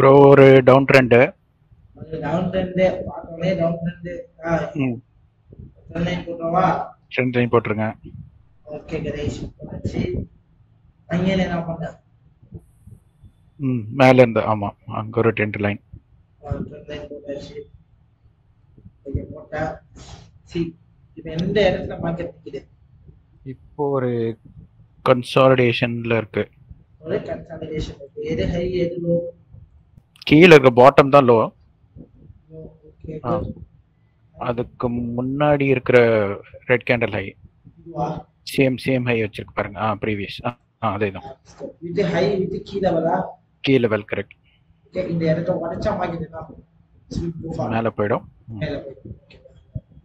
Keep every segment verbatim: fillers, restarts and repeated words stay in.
bro ஒரு down trend ஒரு down trend பாத்தோனே டவுன் ட்ரெண்ட் ஆ ட்ரெண்ட் போடுறவா ட்ரெண்ட் போடுறங்க ஓகே guys ஆச்சு அங்கேல நான் பண்ணேன் ம் மேல இருந்து ஆமா அங்க ஒரு ட்ரெண்ட் லைன் ட்ரெண்ட் போட்டாச்சு இங்க போட்டா சி இப்போ எந்த இடத்துல மார்க்கெட் நிக்குது இப்போ ஒரு கன்சாலிடேஷன்ல இருக்கு ஒரு கன்சாலிடேஷன் இருக்கு எது ஹை எது லோ கீழ இருக்க பாட்டம் தான் லோ ஓகே அதுக்கு முன்னாடி இருக்கிற red candle high same same high வச்சிருக்கு பாருங்க ஆ ப்ரீவியஸ் ஆ அதேதான் இது ஹை இது கீழ லெவலா கீழ லெவல் கரெக்ட் ஓகே இந்த இடத்துல உடைச்சா மார்க்கெட் என்ன மேல போய்டும் மேல போய்டும்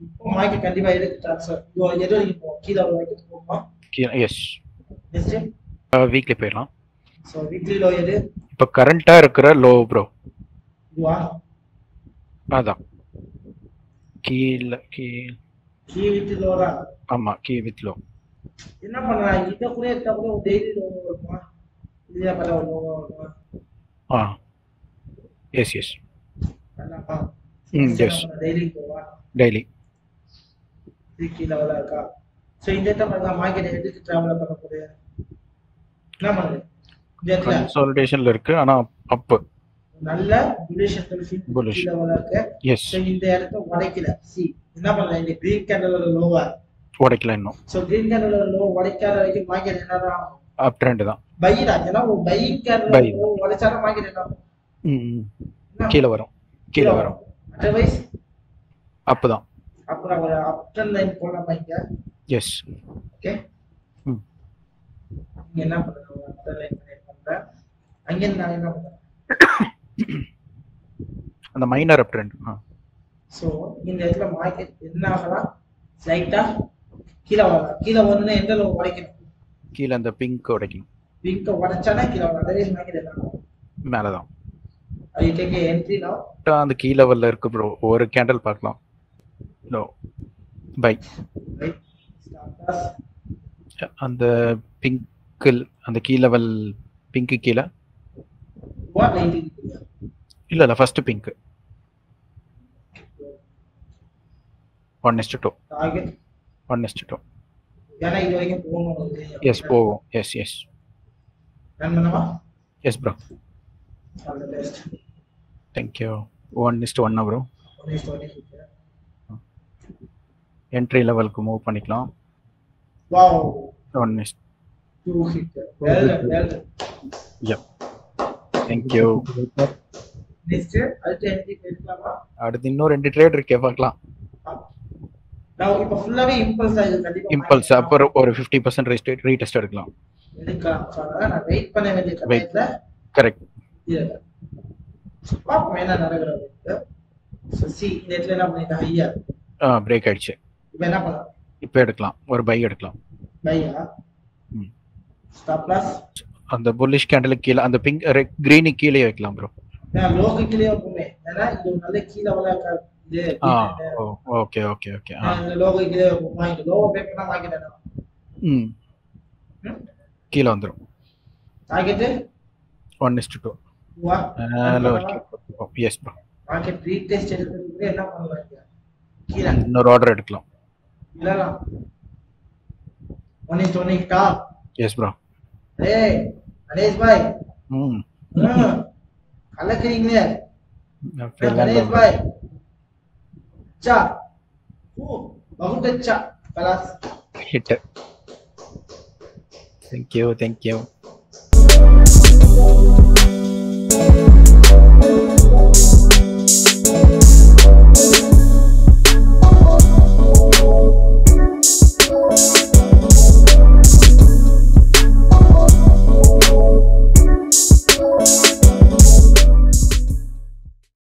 இப்போ மார்க்கெட் கண்டிப்பா எடுத்து ட்ரான்ஸ்ஃபர் இது எது வரைக்கும் கீழ வரைக்கும் போகுமா எஸ் நெக்ஸ்ட் வீக்லி போயிரலாம் சோ வீக்லி லோ எது இப்ப கரண்டா இருக்குற லோ ப்ரோ இதுவா அதா கீழ கீழ கீ வித் லோரா ஆமா கீ வித் லோ என்ன பண்றா இத கூட இத கூட டெய்லி லோ வருமா இல்ல பரவ லோ வருமா ஆ எஸ் எஸ் அண்ணா ம் எஸ் டெய்லி போவா டெய்லி கீழ லெவலா இருக்கா சோ இந்த இடத்துல மார்க்கெட் எதுக்கு டிராவல் பண்ண போறே என்ன பண்ணுது இதெல்லாம் கன்சாலிடேஷன்ல இருக்கு ஆனா அப் நல்ல புல்லிஷ் புல்லிஷ் லெவல்ல இருக்கு சோ இந்த இடத்துல உடைக்கல see என்ன பண்ணுது இந்த கிரீன் கேண்டல்ல லோவா உடைக்கல இன்னும் சோ கிரீன் கேண்டல்ல லோ உடைக்காத வரைக்கும் மார்க்கெட் என்னடா அப் ட்ரெண்ட் தான் பை தான் ஏனா ஒரு பை கேண்டல் லோ உடைச்சாலும் மார்க்கெட் என்ன ம் கீழ வரும் கீழ வரும் otherwise அப் தான் அப்புற ஒரு அப் ட்ரெண்ட் லைன் போலாம் பாங்க yes okay ம் இங்க என்ன பண்ணுது அப் ட்ரெண்ட் லைன் பண்ற அங்க என்ன என்ன பண்ணுது அந்த மைனர் அப் ட்ரெண்ட் சோ இந்த இடத்துல மார்க்கெட் என்ன ஆகலாம் ஸ்லைட்டா கீழ வரலாம் கீழ வரணும்னா எந்த லோ உடைக்கணும் கீழ அந்த பிங்க் உடைக்கணும் பிங்க் உடைச்சானே கீழ வரணும் அதே மார்க்கெட் என்ன மேல தான் ஐ டேக் என்ட்ரி நவ அந்த கீ லெவல்ல இருக்கு bro ஒரு கேண்டில் பார்க்கலாம் லோ பை பை அந்த பிங்க் அந்த கீ லெவல் பிங்க் கீழ one ninety இல்ல இல்ல first pink one is to two target one is to two ஏனா இது வரைக்கும் போணும் எஸ் போவும் எஸ் எஸ் ரன் பண்ணவா yes bro all the best thank you one is to one bro one is to one entry level ku move பண்ணிக்கலாம் wow one is to two hit well well yep thank you next அடுத்து entry எடுக்கலாமா அடுத்து இன்னொரு ரெண்டு trade இருக்கே பார்க்கலாம் நான் இப்ப ஃபுல்லாவே இம்பல்ஸ் ஆயிடுச்சு கண்டிப்பா இம்பல்ஸ் அப்ப ஒரு fifty percent ரீஸ்ட் ரீடெஸ்ட் எடுக்கலாம் எடுக்கலாம் சார் நான் வெயிட் பண்ண வேண்டிய கரெக்ட்ல கரெக்ட் இல்ல பாப்ப மேல நடக்குது சோ see நெட்ல நம்ம இந்த ஹையா ஆ பிரேக் ஆயிடுச்சு இப்ப என்ன பண்ணலாம் இப்ப எடுக்கலாம் ஒரு பை எடுக்கலாம் பையா ம் ஸ்டாப் லாஸ் அந்த புல்லிஷ் கேண்டில் கீழ அந்த பிங்க் கிரீன் கீழ வைக்கலாம் bro நான் லோ கீழ போவே ஏனா இது நல்ல கீழ வளக்க இது ஓகே ஓகே ஓகே அந்த லோ கீழ போமா இந்த லோ பே பண்ண மாட்டேனா ம் கீழ வந்துரும் target one is to two வா hello yes bro target retest எடுக்கிறதுக்கு என்ன பண்ணலாம் கீழ இன்னொரு ஆர்டர் எடுக்கலாம் இல்லடா one is to one டா எஸ் bro ஏய் அனேஷ் பாய் ம் கலக்குறீங்களே அனேஷ் பாய் சா ஓ பகுட் சா கலாஸ் ஹிட் thank you thank you